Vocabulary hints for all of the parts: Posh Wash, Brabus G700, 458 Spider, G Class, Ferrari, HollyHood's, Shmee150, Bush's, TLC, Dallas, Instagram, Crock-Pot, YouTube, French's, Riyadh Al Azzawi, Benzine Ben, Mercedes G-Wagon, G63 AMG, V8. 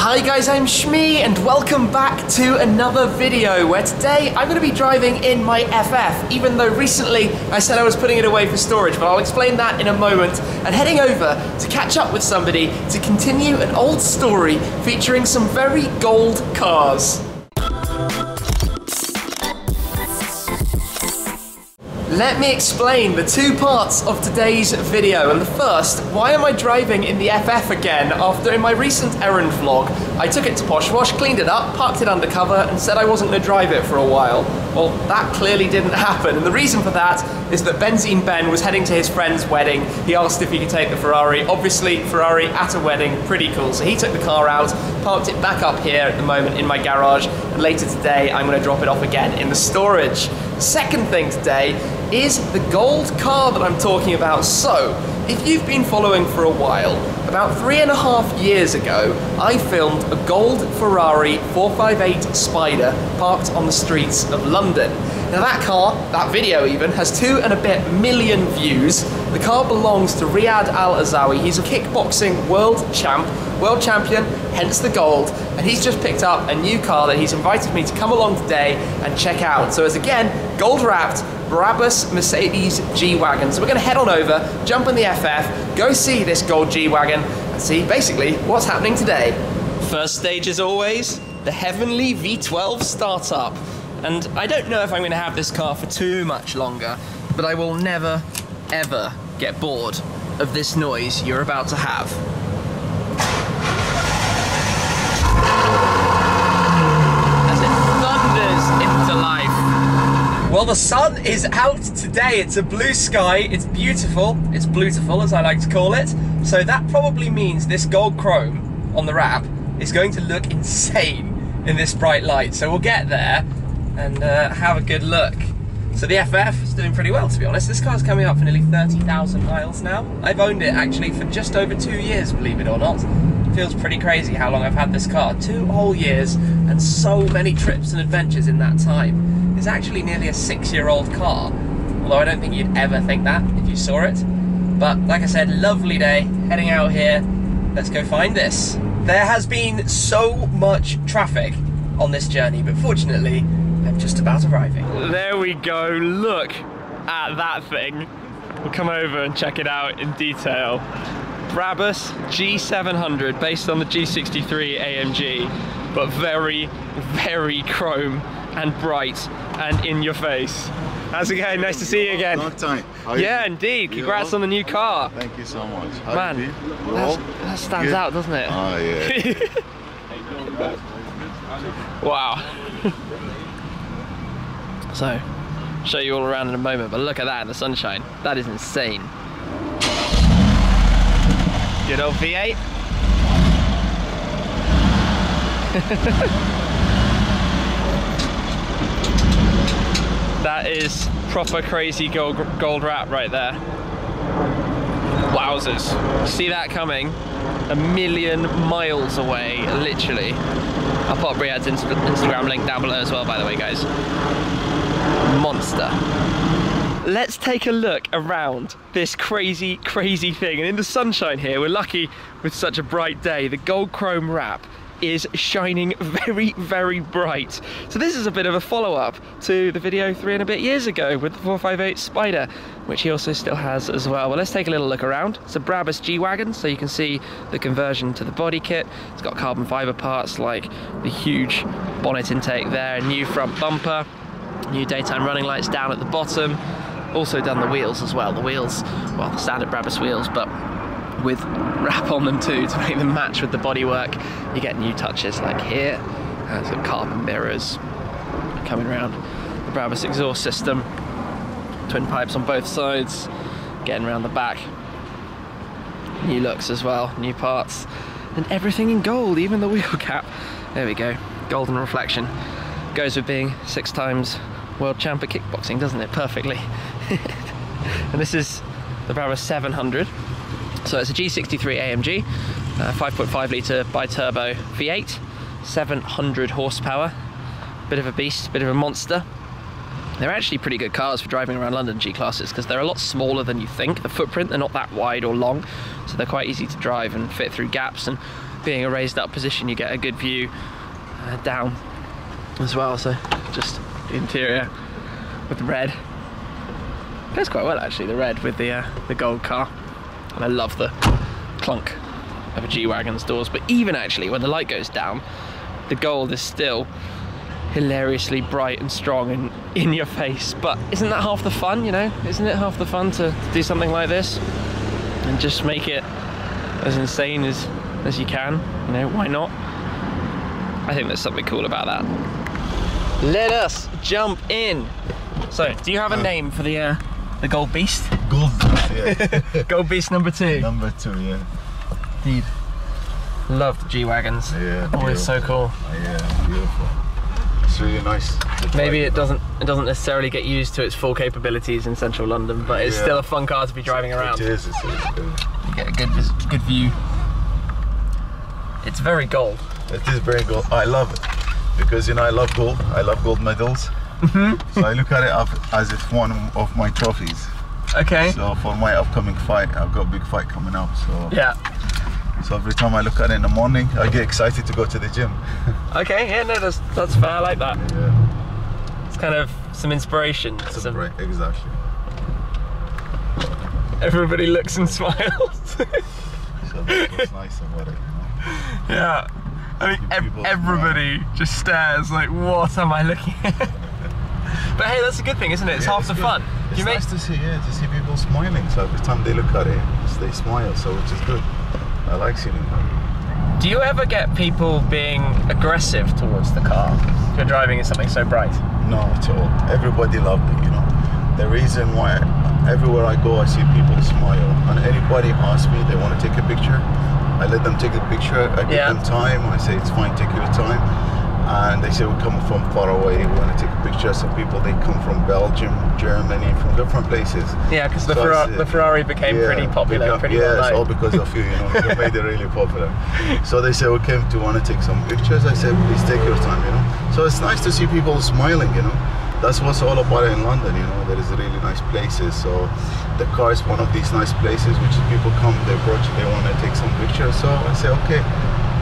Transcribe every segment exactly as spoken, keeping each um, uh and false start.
Hi guys, I'm Shmee and welcome back to another video where today I'm going to be driving in my F F, even though recently I said I was putting it away for storage, but I'll explain that in a moment, and heading over to catch up with somebody to continue an old story featuring some very gold cars. Let me explain the two parts of today's video, and the first, why am I driving in the F F again after in my recent errand vlog I took it to Posh Wash, cleaned it up, parked it undercover and said I wasn't going to drive it for a while. Well, that clearly didn't happen, and the reason for that is that Benzine Ben was heading to his friend's wedding. He asked if he could take the Ferrari. Obviously, Ferrari at a wedding, pretty cool. So he took the car out, parked it back up here at the moment in my garage, and later today I'm going to drop it off again in the storage. The second thing today is the gold car that I'm talking about. So, if you've been following for a while, about three and a half years ago, I filmed a gold Ferrari four five eight Spider parked on the streets of London. Now that car, that video even, has two and a bit million views. The car belongs to Riyadh Al Azzawi. He's a kickboxing world champ, world champion, hence the gold, and he's just picked up a new car that he's invited me to come along today and check out. So it's again, gold wrapped, Brabus Mercedes G-Wagon. So we're going to head on over, jump in the F F, go see this gold G-Wagon and see basically what's happening today. First stage as always, the heavenly V twelve startup. And I don't know if I'm going to have this car for too much longer, but I will never ever get bored of this noise you're about to have. As it thunders into life. Well, the sun is out today. It's a blue sky, it's beautiful, it's beautiful as I like to call it. So that probably means this gold chrome on the wrap is going to look insane in this bright light. So we'll get there and uh, have a good look. So the F F is doing pretty well, to be honest. This car's coming up for nearly thirty thousand miles now. I've owned it actually for just over two years, believe it or not. It feels pretty crazy how long I've had this car. Two whole years and so many trips and adventures in that time. It's actually nearly a six-year-old car, although I don't think you'd ever think that if you saw it. But like I said, lovely day, heading out here. Let's go find this. There has been so much traffic on this journey, but fortunately, I'm just about arriving. There we go, look at that thing. We'll come over and check it out in detail. Brabus G seven hundred, based on the G sixty-three A M G, but very, very chrome and bright and in your face. How's it going? Nice to see you again. Long time. Yeah, indeed. Congrats on the new car. Thank you so much. How man, you that stands good. Out, doesn't it? Oh, yeah. Wow. So, show you all around in a moment, but look at that in the sunshine. That is insane. Good old V eight. That is proper crazy gold, gold wrap right there. Wowzers. See that coming? A million miles away, literally. I'll pop Riyadh's Instagram link down below as well, by the way, guys. Monster. Let's take a look around this crazy, crazy thing. And in the sunshine here, we're lucky with such a bright day. The gold chrome wrap is shining very, very bright. So this is a bit of a follow-up to the video three and a bit years ago with the four five eight Spider, which he also still has as well. Well, let's take a little look around. It's a Brabus G-Wagon, so you can see the conversion to the body kit. It's got carbon fiber parts like the huge bonnet intake there, new front bumper, new daytime running lights down at the bottom. Also done the wheels as well. The wheels, well, the standard Brabus wheels, but with wrap on them too to make them match with the bodywork. You get new touches like here, and some carbon mirrors coming around. The Brabus exhaust system, twin pipes on both sides, getting around the back. New looks as well, new parts, and everything in gold, even the wheel cap. There we go, golden reflection. Goes with being six times world champ at kickboxing, doesn't it? Perfectly. And this is the Brabus seven hundred. So it's a G sixty-three A M G, uh, five point five litre bi-turbo V eight, seven hundred horsepower, bit of a beast, bit of a monster. They're actually pretty good cars for driving around London, G-classes, because they're a lot smaller than you think. The footprint, they're not that wide or long, so they're quite easy to drive and fit through gaps, and being a raised up position, you get a good view uh, down as well. So just the interior with the red. It goes quite well actually, the red with the, uh, the gold car. And I love the clunk of a G-Wagon's doors. But even actually when the light goes down, the gold is still hilariously bright and strong and in your face. But isn't that half the fun, you know? Isn't it half the fun to, to do something like this and just make it as insane as, as you can? You know, why not? I think there's something cool about that. Let us jump in. So, do you have a name for the uh, the gold beast? Gold beast, yeah. Gold beast number two. Number two, yeah. Indeed. Love the G-Wagons. Yeah. Always so cool. Yeah, beautiful. It's really nice. Maybe it doesn't it doesn't necessarily get used to its full capabilities in central London, but it's yeah. still a fun car to be driving around. It is. It is. You get a good good view. It's very gold. It is very gold. I love it because you know I love gold. I love gold medals. Mm-hmm. So I look at it as if one of my trophies. Okay. So for my upcoming fight, I've got a big fight coming up. So yeah. So every time I look at it in the morning, I get excited to go to the gym. Okay, yeah, no, that's, that's fair, I like that. Yeah. It's kind of some inspiration. Some... Exactly. Everybody looks and smiles. So that's nice about it, you know? Yeah. I mean, ev everybody smile. Just stares like, what am I looking at? But hey, that's a good thing, isn't it? It's yeah, half it's the good. fun. It's you nice make... to see, yeah, to see people smiling. So every time they look at it, they smile, so which is good. I like seeing them. Do you ever get people being aggressive towards the car if you're driving in something so bright? No, at all. Everybody loved it, you know. The reason why everywhere I go I see people smile, and anybody asks me they want to take a picture, I let them take the picture, I give yeah. them time, I say it's fine, take your time. And they say we come from far away, we want to take a picture. Some people, they come from Belgium, Germany, from different places. Yeah, because the, so Ferra the Ferrari became yeah, pretty popular. Became, pretty yeah, it's all because of you, you know, you made it really popular. So they say we came to want to take some pictures. I said, please take your time, you know. So it's nice to see people smiling, you know. That's what's all about it in London, you know. There is really nice places. So the car is one of these nice places which people come, they approach, they want to take some pictures. So I say, okay.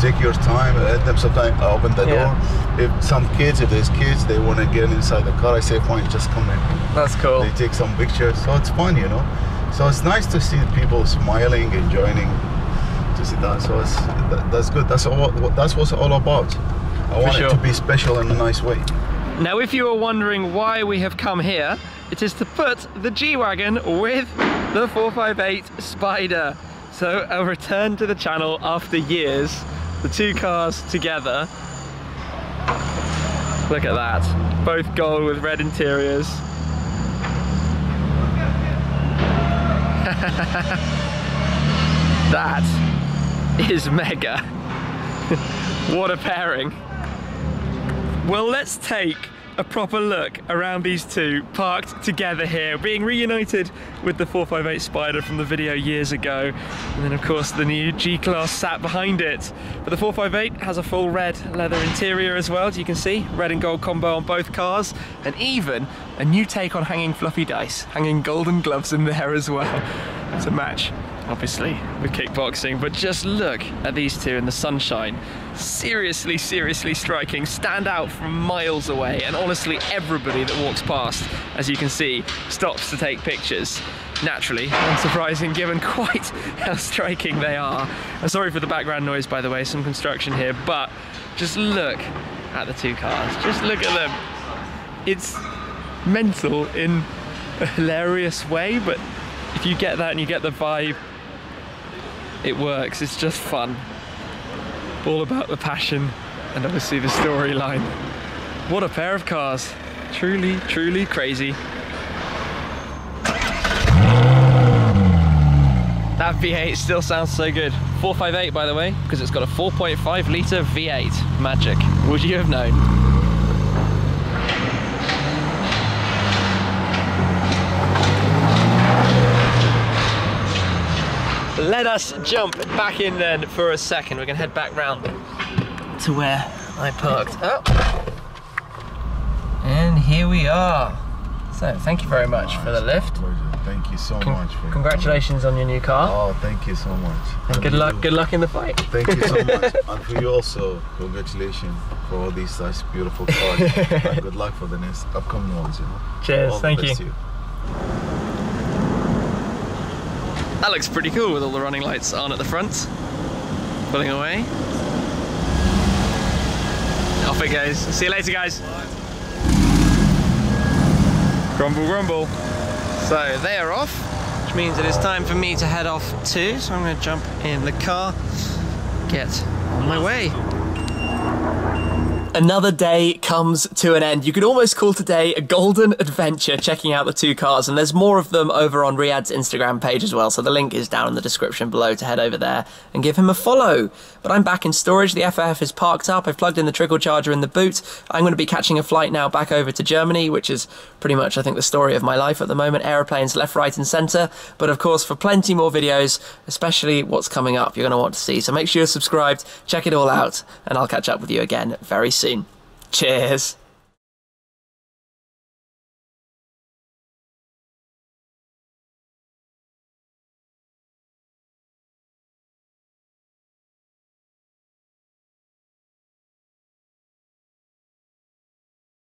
Take your time, let them sometimes open the yeah. door. If some kids, if there's kids, they want to get inside the car, I say, fine, just come in. That's cool. They take some pictures, so it's fun, you know. So it's nice to see people smiling, enjoying, to see that. So it's, that, that's good. That's all. That's what it's all about. I For want sure. it to be special in a nice way. Now, if you are wondering why we have come here, it is to put the G-Wagon with the four five eight Spider. So a return to the channel after years. The two cars together. Look at that. Both gold with red interiors. That is mega. What a pairing. Well, let's take a proper look around these two parked together here, being reunited with the four five eight Spider from the video years ago, and then of course the new G-Class sat behind it. But the four five eight has a full red leather interior as well, as you can see, red and gold combo on both cars, and even a new take on hanging fluffy dice, hanging golden gloves in there as well. It's a match, obviously, with kickboxing, but just look at these two in the sunshine. Seriously, seriously striking, stand out from miles away, and honestly everybody that walks past, as you can see, stops to take pictures. Naturally, unsurprising given quite how striking they are. I'm sorry for the background noise, by the way, some construction here, but just look at the two cars, just look at them. It's mental in a hilarious way, but if you get that and you get the vibe, it works, it's just fun. All about the passion and obviously the storyline. What a pair of cars. Truly, truly crazy. That V eight still sounds so good. four five eight, by the way, because it's got a four point five litre V eight. Magic. Would you have known? Let us jump back in then for a second. We're going to head back round to where I parked. Oh. And here we are. So, thank you very much for the lift. Thank you so Con much. For congratulations coming. on your new car. Oh, thank you so much. And, and good luck. Good luck in the fight. Thank you so much, and for you also, congratulations for all these such beautiful cars. And good luck for the next upcoming ones. You know. Cheers. All thank you. you. That looks pretty cool with all the running lights on at the front. Pulling away. Off it goes. See you later, guys. Grumble, grumble. So they are off, which means it is time for me to head off too. So I'm going to jump in the car, get on my way. Another day comes to an end. You could almost call today a golden adventure, checking out the two cars, and there's more of them over on Riyadh's Instagram page as well, so the link is down in the description below to head over there and give him a follow. But I'm back in storage, the F F is parked up, I've plugged in the trickle charger in the boot, I'm going to be catching a flight now back over to Germany, which is pretty much, I think, the story of my life at the moment, aeroplanes left, right and centre, but of course for plenty more videos, especially what's coming up, you're going to want to see, so make sure you're subscribed, check it all out, and I'll catch up with you again very soon. Cheers.